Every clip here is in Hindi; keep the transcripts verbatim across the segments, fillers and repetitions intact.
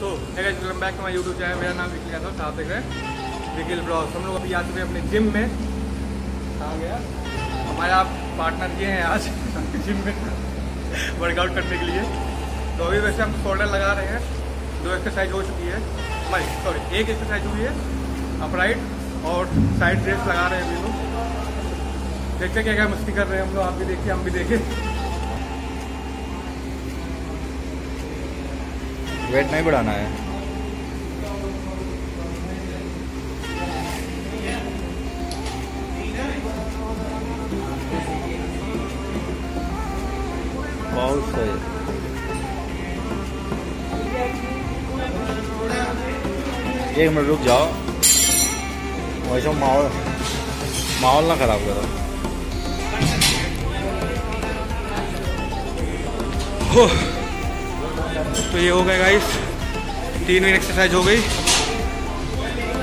तो welcome back to my YouTube channel. मेरा नाम विकिल यादव, आप देख रहे हैं विकिल ब्लॉग। हम लोग अभी आ चुके हैं अपने जिम में। कहाँ गया हमारा पार्टनर? ये हैं आज जिम में वर्कआउट करने के लिए। तो अभी वैसे हम शोल्डर लगा रहे हैं। दो एक्सरसाइज हो चुकी है हमारी, सॉरी एक एक्सरसाइज हुई है अपराइट, और साइड प्रेस लगा रहे हैं अभी लोग। देखते क्या क्या मस्ती कर रहे हैं हम लोग, आप भी देखिए हम भी देखें। वेट नहीं बढ़ाना है। बहुत सही। एक मिनट रुक जाओ, वैसे माहौल माहौल ना खराब करो। हो तो ये हो गया गाइस, तीन मिनट एक्सरसाइज हो गई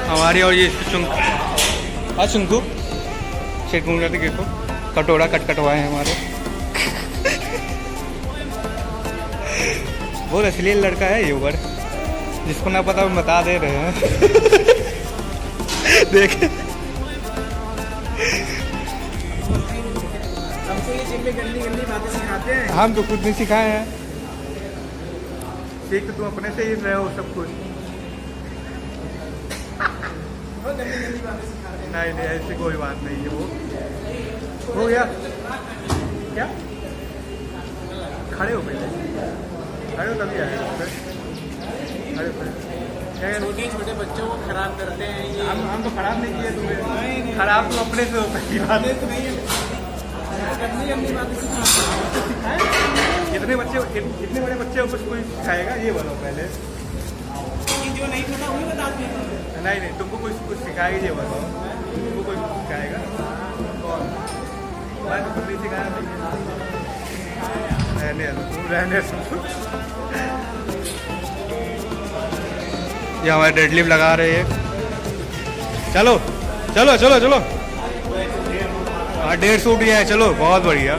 हमारी। और ये चुंकू हाँ चुंकू सेट घूम जाते, देखो कटोरा कट कटवाए हैं हमारे। बहुत असली लड़का है यूबर, जिसको ना पता हम बता दे रहे हैं। देख हम तो खुद नहीं सिखाए हैं, देख तुम अपने से ही रहे हो सब कुछ। नहीं नहीं ऐसी कोई बात नहीं है। वो हो गया क्या? खड़े हो गए, खड़े हो तभी आए। छोटे छोटे बच्चों को खराब करते हैं ये। हम हम तो खराब नहीं किए तुम्हें, खराब तो अपने से हो। पहली बात नहीं, इतने बच्चे इतने बड़े बच्चे हो, कुछ कोई सिखाएगा? ये बोलो पहले कि जो नहीं पता वो बता दे। नहीं नहीं तुमको कोई कुछ सिखाएगा? ये बोलो तुमको कोई सिखाएगा? कौन? मैं तो कुछ नहीं सिखाया। रहने तुम रहने ये हमारे डेडलिफ्ट लगा रहे हैं। चलो चलो चलो चलो हाँ, डेढ़ सौ उठ गया है। चलो बहुत बढ़िया।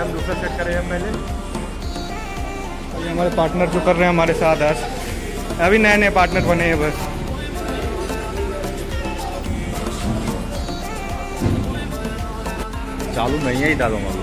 हम दूसरा सेट कर रहे हैं पहले। ये हमारे पार्टनर जो कर रहे हैं हमारे साथ आज, अभी नए नए पार्टनर बने हैं बस। चालू नहीं है ही डालूंगा।